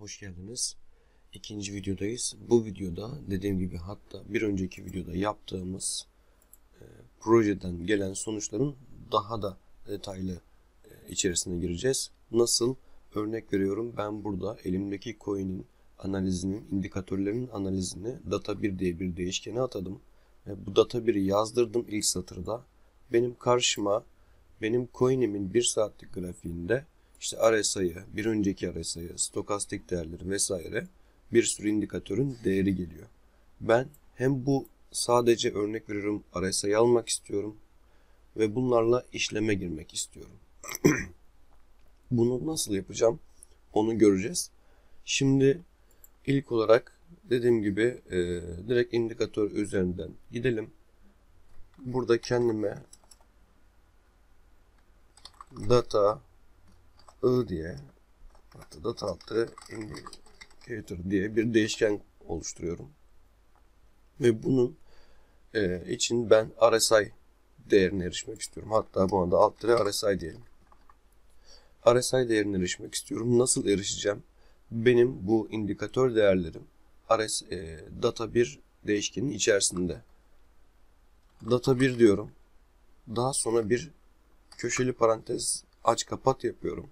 hoş geldiniz. İkinci videodayız. Bu videoda dediğim gibi hatta bir önceki videoda yaptığımız projeden gelen sonuçların daha da detaylı içerisine gireceğiz. Nasıl? Örnek veriyorum, ben burada elimdeki coin'in analizinin, indikatörlerinin analizini data1 diye bir değişkene atadım. Bu data1'i yazdırdım ilk satırda. Benim karşıma benim coin'imin 1 saatlik grafiğinde İşte RSI'yi, bir önceki RSI'yi, stokastik değerleri vesaire bir sürü indikatörün değeri geliyor. Ben hem bu sadece örnek veriyorum RSI'yi almak istiyorum ve bunlarla işleme girmek istiyorum. Bunu nasıl yapacağım onu göreceğiz. Şimdi ilk olarak dediğim gibi direkt indikatör üzerinden gidelim. Burada kendime data diye hatta data altı indicator diye bir değişken oluşturuyorum. Ve bunun için ben RSI değerine erişmek istiyorum. Hatta bu anda alt tire RSI diyelim. RSI değerine erişmek istiyorum. Nasıl erişeceğim? Benim bu indikatör değerlerim data1 değişkenin içerisinde. Data1 diyorum. Daha sonra bir köşeli parantez aç kapat yapıyorum.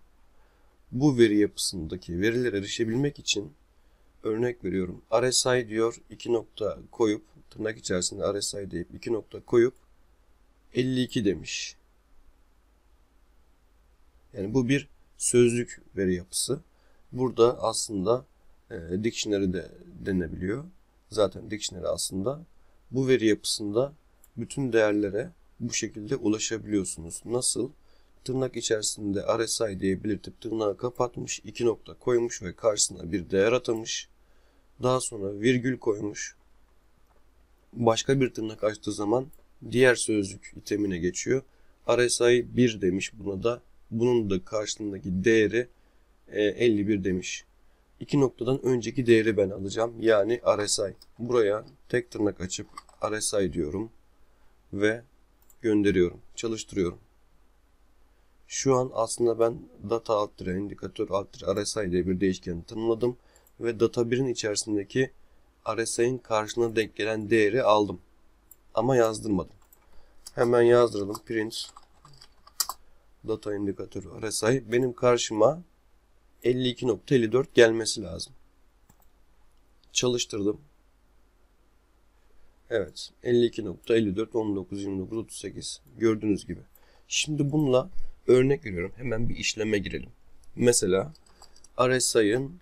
Bu veri yapısındaki verilere erişebilmek için örnek veriyorum. RSI diyor 2 nokta koyup tırnak içerisinde RSI deyip 2 nokta koyup 52 demiş. Yani bu bir sözlük veri yapısı. Burada aslında dictionary de denebiliyor. Zaten dictionary aslında bu veri yapısında bütün değerlere bu şekilde ulaşabiliyorsunuz. Nasıl? Tırnak içerisinde RSI diye belirtip tırnağı kapatmış, 2 nokta koymuş ve karşısına bir değer atamış. Daha sonra virgül koymuş. Başka bir tırnak açtığı zaman diğer sözlük itemine geçiyor. RSI 1 demiş buna da. Bunun da karşılığındaki değeri 51 demiş. 2 noktadan önceki değeri ben alacağım. Yani RSI. Buraya tek tırnak açıp RSI diyorum. Ve gönderiyorum. Çalıştırıyorum. Şu an aslında ben data alt tire, indikatör alt tire, RSI diye bir değişkeni tanımladım. Ve data1'in içerisindeki RSI'nin karşına denk gelen değeri aldım. Ama yazdırmadım. Hemen yazdıralım. Print data indikatörü RSI. Benim karşıma 52.54 gelmesi lazım. Çalıştırdım. Evet. 52.54, 19, 29, 38. Gördüğünüz gibi. Şimdi bununla örnek veriyorum. Hemen bir işleme girelim. Mesela RSI'nin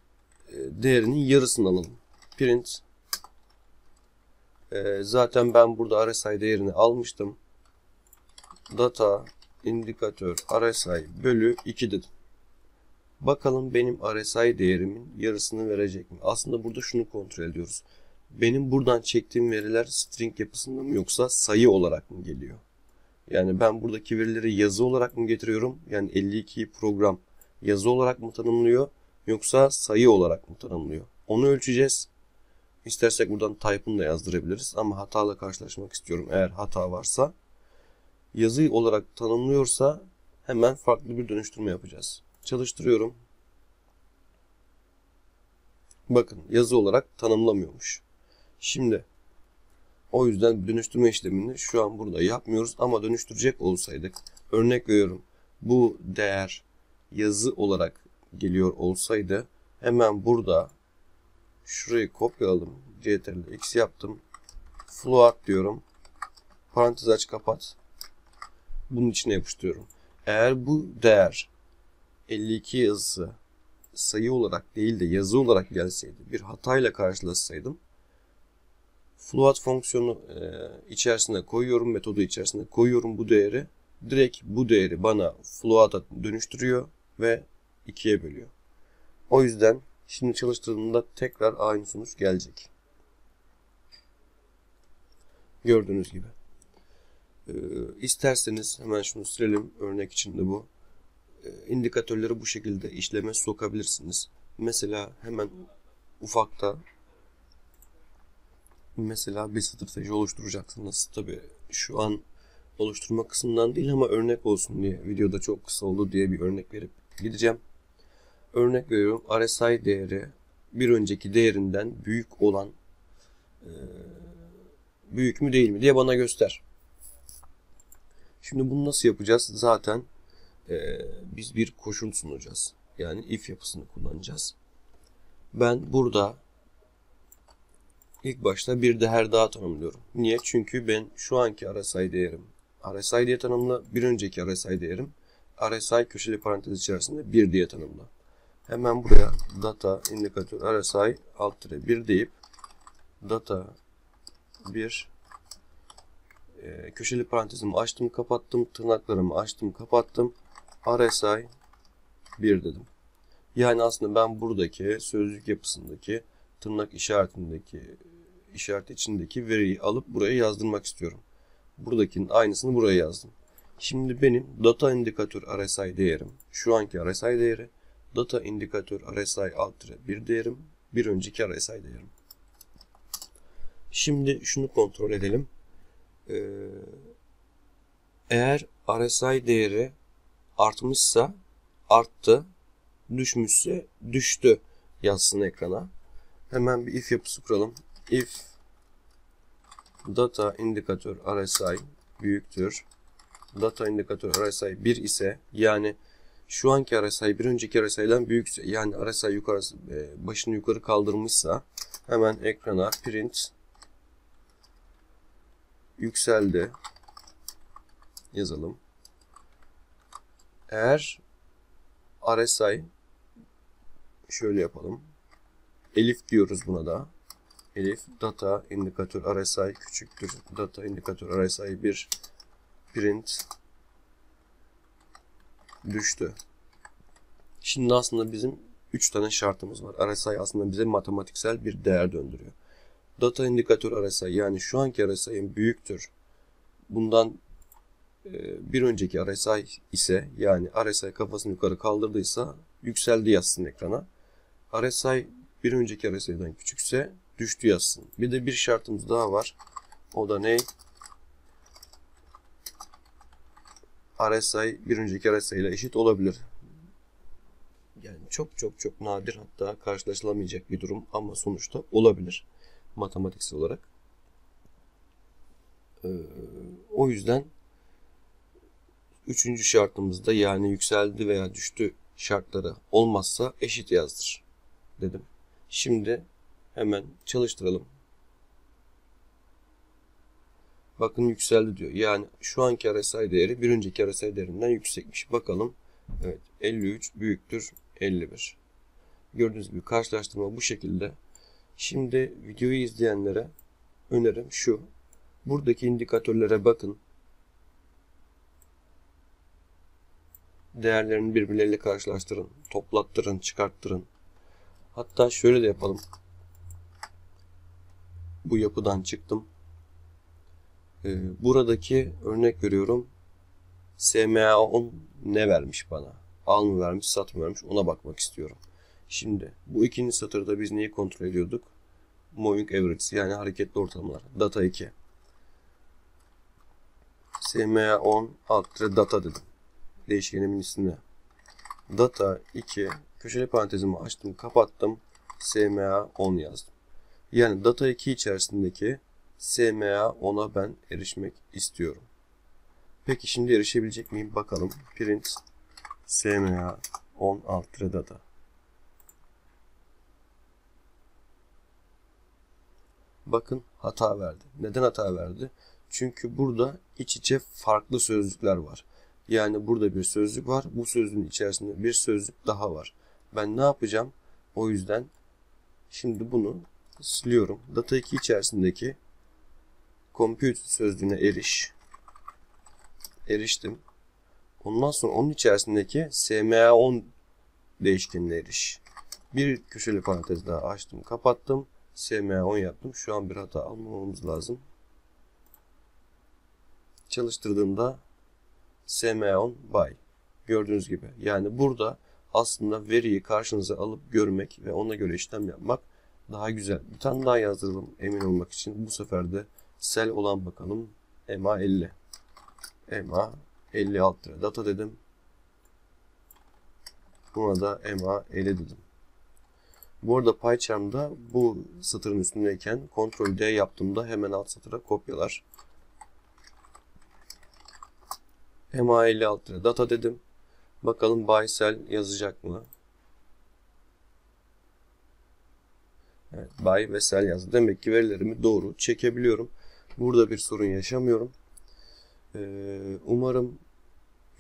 değerinin yarısını alalım. Print. Zaten ben burada RSI değerini almıştım. Data indikatör RSI bölü 2 dedim. Bakalım benim RSI değerimin yarısını verecek mi? Aslında burada şunu kontrol ediyoruz. Benim buradan çektiğim veriler string yapısında mı yoksa sayı olarak mı geliyor? Yani ben buradaki verileri yazı olarak mı getiriyorum? Yani 52'yi program yazı olarak mı tanımlıyor? Yoksa sayı olarak mı tanımlıyor? Onu ölçeceğiz. İstersek buradan type'ını da yazdırabiliriz. Ama hatayla karşılaşmak istiyorum. Eğer hata varsa, yazı olarak tanımlıyorsa hemen farklı bir dönüştürme yapacağız. Çalıştırıyorum. Bakın yazı olarak tanımlamıyormuş. Şimdi o yüzden dönüştürme işlemini şu an burada yapmıyoruz ama dönüştürecek olsaydık, örnek veriyorum bu değer yazı olarak geliyor olsaydı hemen burada şurayı kopyaladım. Ctrl X yaptım. Float diyorum. Parantez aç kapat. Bunun içine yapıştırıyorum. Eğer bu değer 52 yazısı sayı olarak değil de yazı olarak gelseydi, bir hatayla karşılaşsaydım float fonksiyonu içerisine koyuyorum, metodu içerisine koyuyorum bu değeri. Direkt bu değeri bana float'a dönüştürüyor ve 2'ye bölüyor. O yüzden şimdi çalıştırdığımda tekrar aynı sonuç gelecek. Gördüğünüz gibi. İsterseniz hemen şunu silelim. Örnek için de bu. İndikatörleri bu şekilde işleme sokabilirsiniz. Mesela hemen ufakta bir strateji oluşturacaksınız. Tabii şu an oluşturma kısmından değil ama örnek olsun diye videoda çok kısa oldu diye bir örnek verip gideceğim. Örnek veriyorum, RSI değeri bir önceki değerinden büyük olan büyük mü değil mi diye bana göster. Şimdi bunu nasıl yapacağız? Zaten biz bir koşul sunacağız. Yani if yapısını kullanacağız. Ben burada ilk başta bir değer daha tanımlıyorum. Niye? Çünkü ben şu anki RSI değerim, RSI diye tanımla, bir önceki RSI değerim, RSI köşeli parantez içerisinde 1 diye tanımla. Hemen buraya data indikatör RSI alt tire 1 deyip data 1 köşeli parantezimi açtım kapattım, tırnaklarımı açtım kapattım, RSI 1 dedim. Yani aslında ben buradaki sözcük yapısındaki tırnak işaretindeki işaret içindeki veriyi alıp buraya yazdırmak istiyorum. Buradakinin aynısını buraya yazdım. Şimdi benim data indikatör RSI değerim, şu anki RSI değeri, data indikatör RSI alt tire 1 değerim, bir önceki RSI değerim. Şimdi şunu kontrol edelim. Eğer RSI değeri artmışsa arttı, düşmüşse düştü yazsın ekrana. Hemen bir if yapısı kuralım. If data indikatör RSI büyüktür, data indikatör RSI 1 ise, yani şu anki RSI bir önceki RSI'den büyükse, yani RSI yukarı, başını yukarı kaldırmışsa, hemen ekrana print yükseldi yazalım. Eğer RSI, şöyle yapalım, Elif diyoruz buna da. Elif data indikatör RSI küçüktür, data indikatör RSI 1 print düştü. Şimdi aslında bizim 3 tane şartımız var. RSI aslında bize matematiksel bir değer döndürüyor. Data indikatör RSI, yani şu anki RSI'nin büyüktür, bundan bir önceki RSI ise, yani RSI kafasını yukarı kaldırdıysa yükseldi yazsın ekrana. RSI bir önceki RSI'den küçükse düştü yazsın. Bir de bir şartımız daha var. O da ne? RSI bir önceki RSI ile eşit olabilir. Yani çok çok çok nadir, hatta karşılaşılamayacak bir durum ama sonuçta olabilir matematiksel olarak. O yüzden üçüncü şartımızda, yani yükseldi veya düştü şartları olmazsa eşit yazdır dedim. Şimdi hemen çalıştıralım. Bakın yükseldi diyor. Yani şu anki RSI değeri bir önceki RSI değerinden yüksekmiş. Bakalım. Evet, 53 büyüktür 51. Gördüğünüz gibi karşılaştırma bu şekilde. Şimdi videoyu izleyenlere önerim şu. Buradaki indikatörlere bakın. Değerlerini birbirleriyle karşılaştırın, toplattırın, çıkarttırın. Hatta şöyle de yapalım. Bu yapıdan çıktım. Buradaki, örnek veriyorum, SMA 10 ne vermiş bana? Al mı vermiş, sat mı vermiş, ona bakmak istiyorum. Şimdi bu ikinci satırda biz neyi kontrol ediyorduk? Moving averages, yani hareketli ortalamalar. Data 2. SMA 10 alt data dedim. Değişkenimin ismini. Data 2 köşeli parantezimi açtım kapattım, SMA 10 yazdım. Yani data 2 içerisindeki SMA 10'a ben erişmek istiyorum. Peki şimdi erişebilecek miyim? Bakalım. Print SMA 10 alt-tire data. Bakın hata verdi. Neden hata verdi? Çünkü burada iç içe farklı sözcükler var. Yani burada bir sözcük var. Bu sözcüğün içerisinde bir sözcük daha var. Ben ne yapacağım? O yüzden şimdi bunu siliyorum. Data 2 içerisindeki compute sözcüğüne eriş. Eriştim. Ondan sonra onun içerisindeki SMA10 değişkenine eriş. Bir köşeli parantez daha açtım, kapattım. SMA10 yaptım. Şu an bir hata almamamız lazım. Çalıştırdığımda SMA10 by. Gördüğünüz gibi. Yani burada aslında veriyi karşınıza alıp görmek ve ona göre işlem yapmak daha güzel. Bir tane daha yazdıralım emin olmak için. Bu sefer de sel olan bakalım. MA50. MA50 alt lira data dedim. Buna da MA ele dedim. Bu arada PyCharm'da bu satırın üstündeyken Ctrl D yaptığımda hemen alt satıra kopyalar. MA ele alt satıra data dedim. Bakalım Baysel yazacak mı? Evet, Bay ve Sel yazdı. Demek ki verilerimi doğru çekebiliyorum. Burada bir sorun yaşamıyorum. Umarım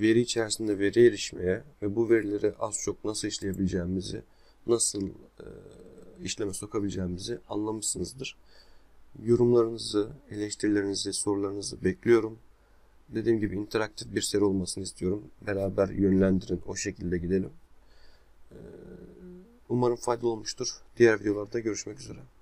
veri içerisinde veri erişmeye ve bu verileri az çok nasıl işleyebileceğimizi, nasıl işleme sokabileceğimizi anlamışsınızdır. Yorumlarınızı, eleştirilerinizi, sorularınızı bekliyorum. Dediğim gibi interaktif bir seri olmasını istiyorum. Beraber yönlendirin, o şekilde gidelim. Umarım faydalı olmuştur. Diğer videolarda görüşmek üzere.